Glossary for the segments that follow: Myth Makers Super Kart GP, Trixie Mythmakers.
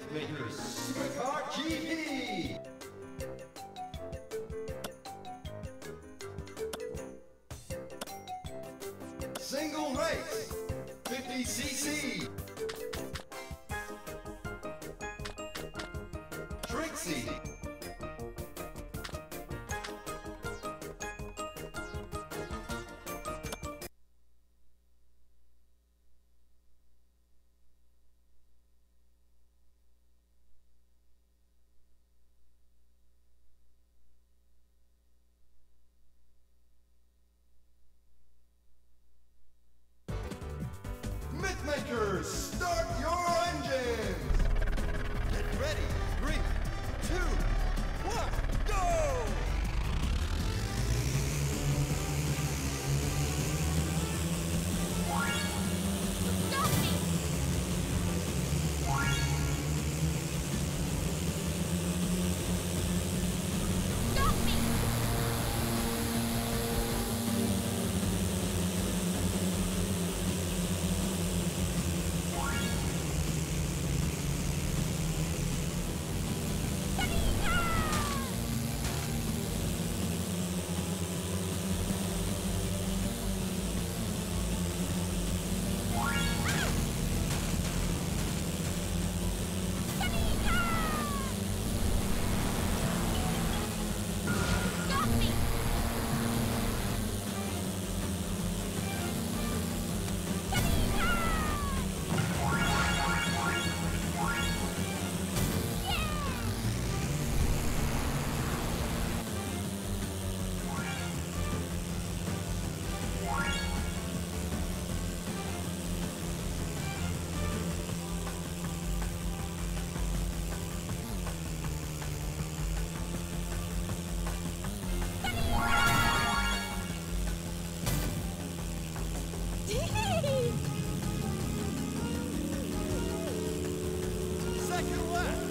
Mythmakers Supercar GP! Single race, 50cc. Trixie. Mythmakers, start your engines! Get ready, 3, 2, 1, go! Second left.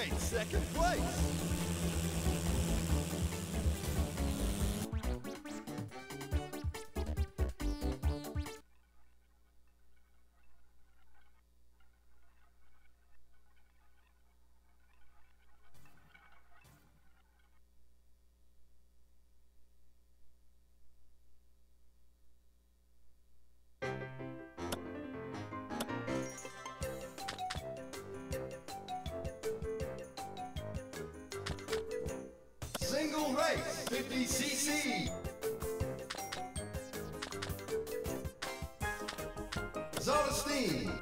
teammate second place. Single race, 50cc. Zone steam.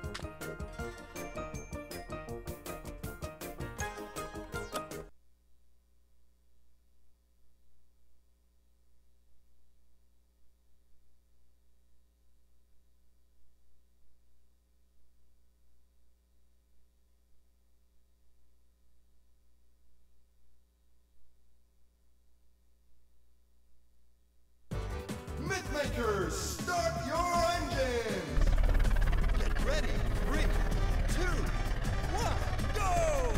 Mythmakers, start your engines! Get ready, 3, 2, 1, go!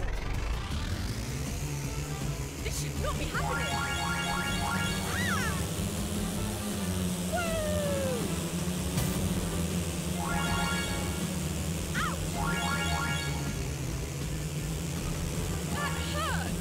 This should not be happening! Ah! Woo! Ouch! That hurt!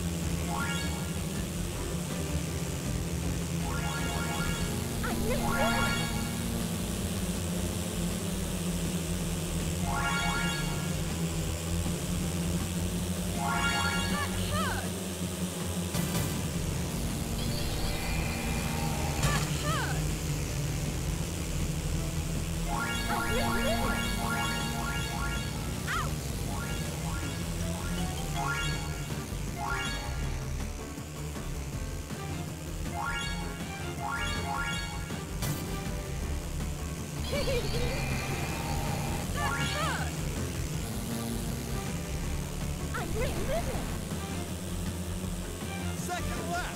Second lap.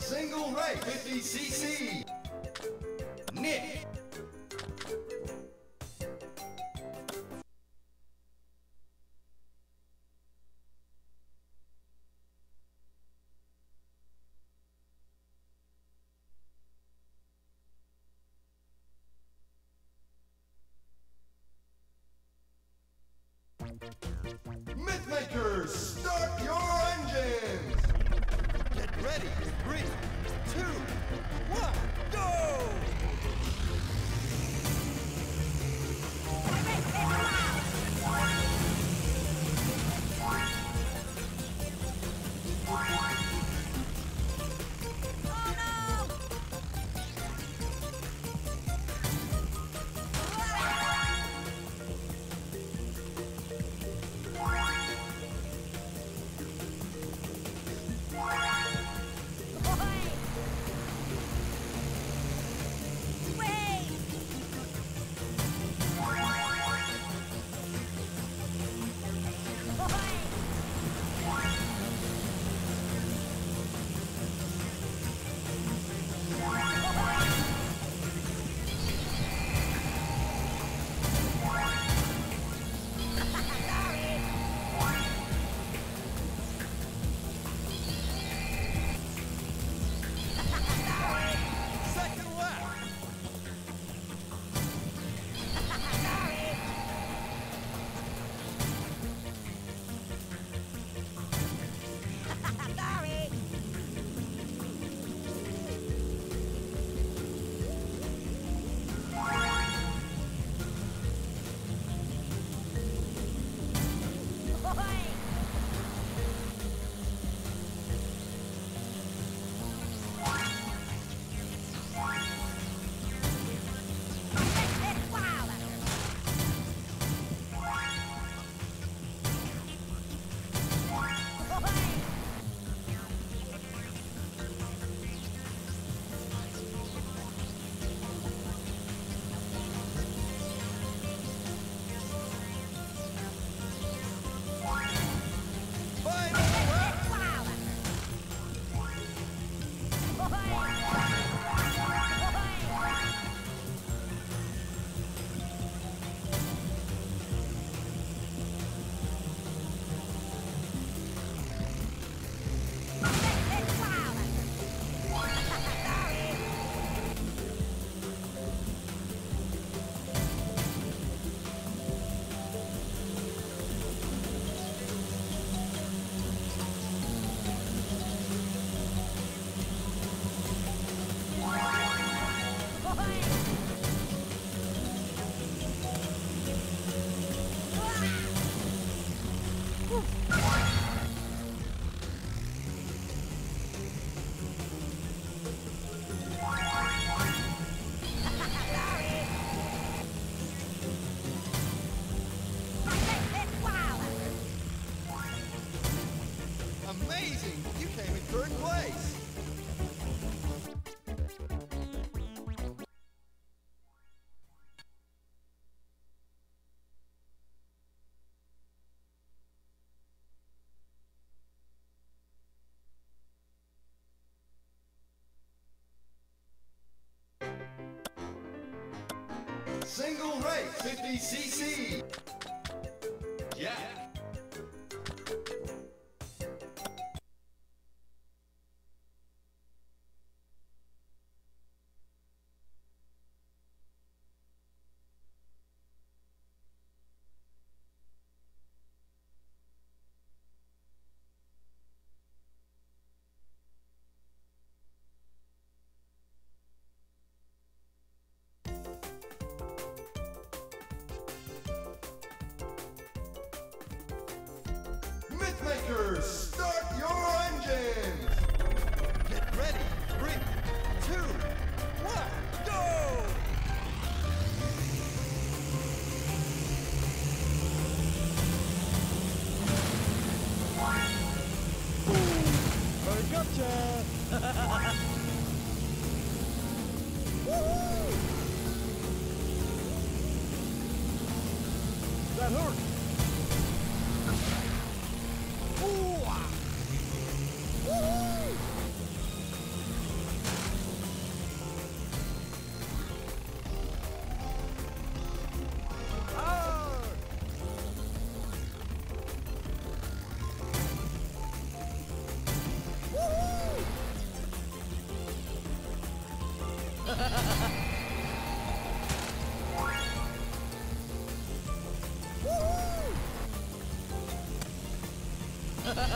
Single race, 50cc. Nick. Mythmakers! Start your engines! Get ready! 3, 2, 1, go! Single rate, 50cc. Yeah. Mythmakers, start your engines! Get ready! 3, 2, 1, go! Hurry up, Chad! Woohoo! That hurt! Woo-hoo! That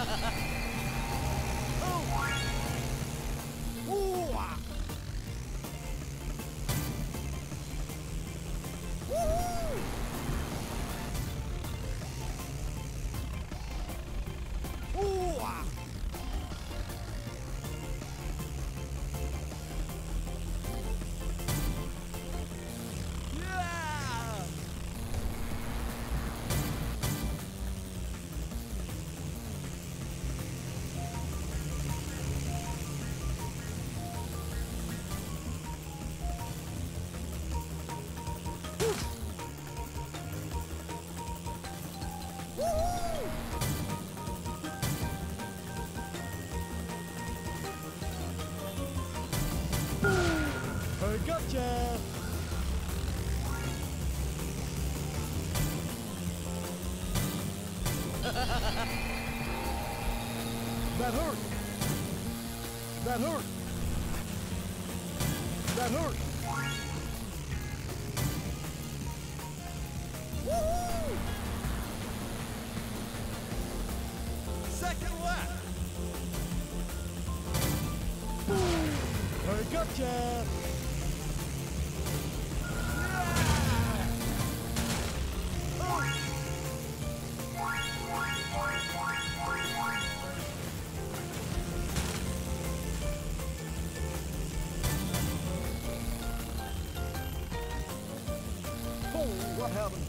hurt! That hurt! That hurt! Woo-hoo! Second lap! I gotcha! What happened?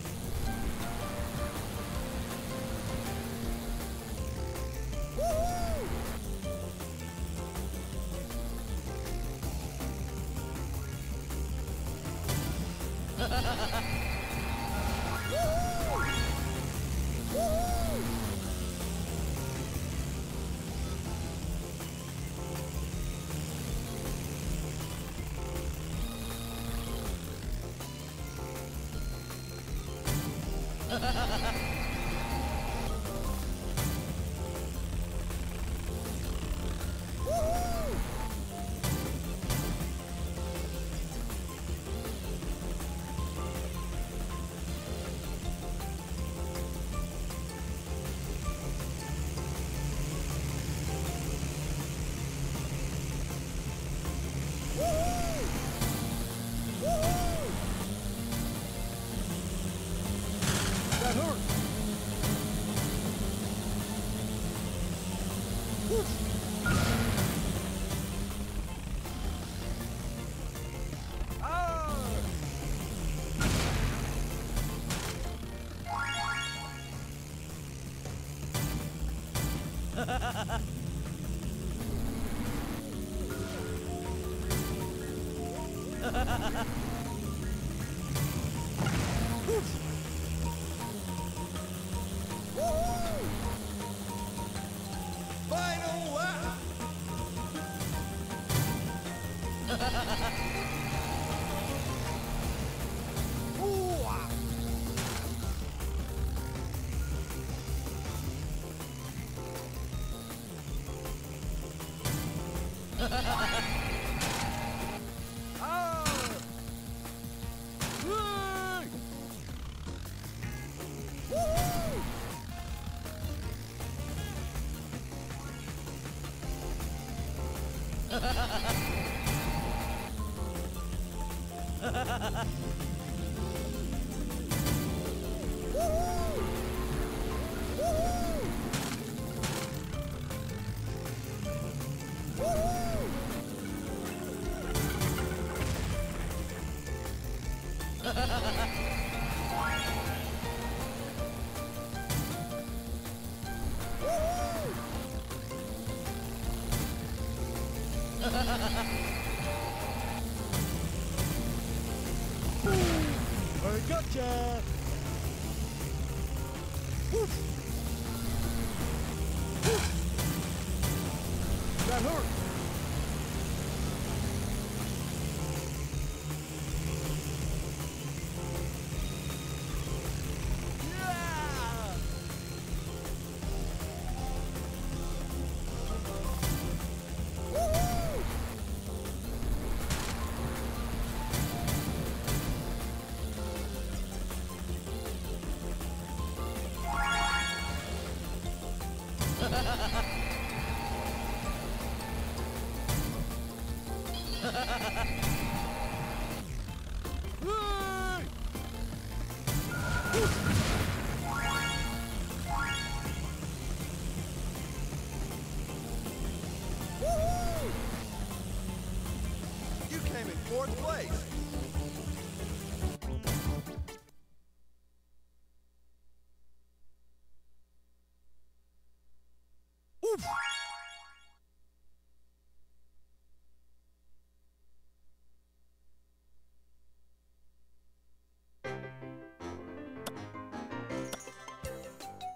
Oof.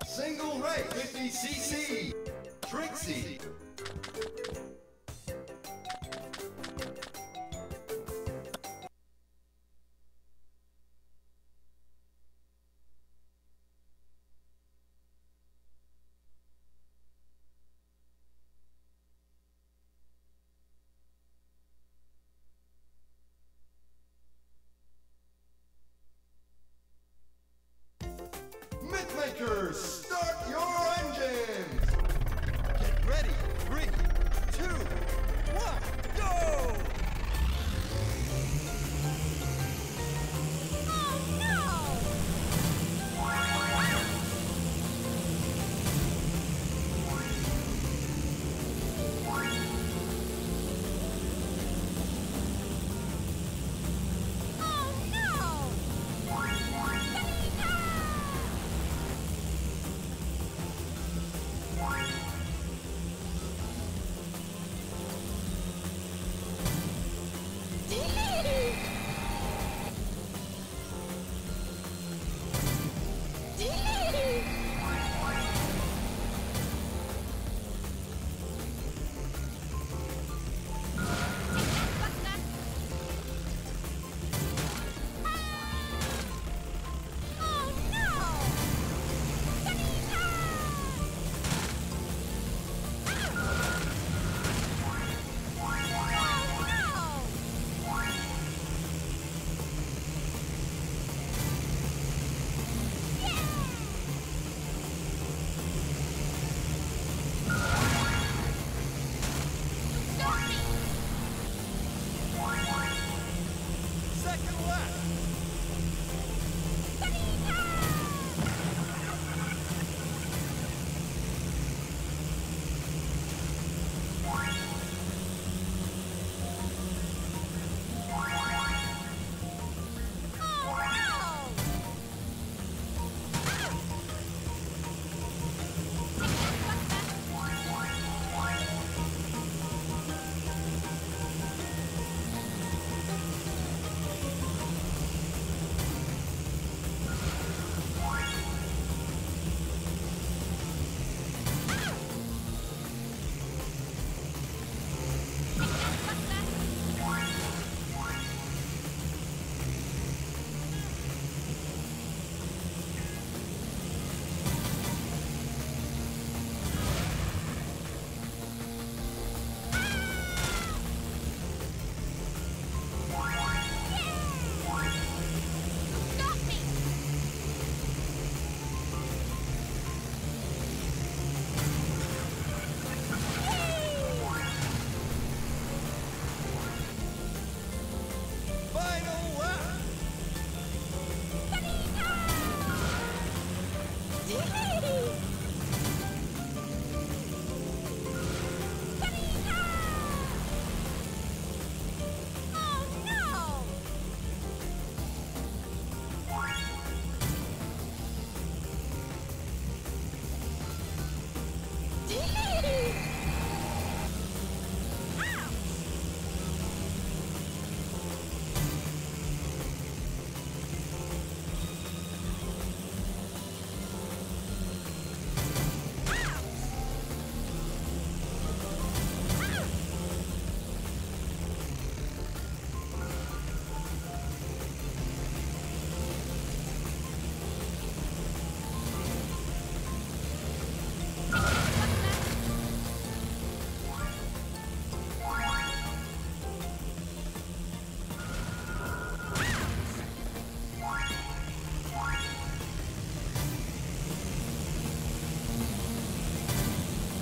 Single rate 50cc Trixie. Mythmakers, start your engines! Get ready, 3, 2, 1, go!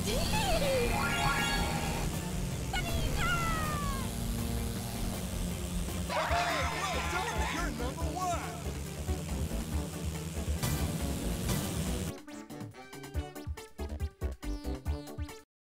Delete it!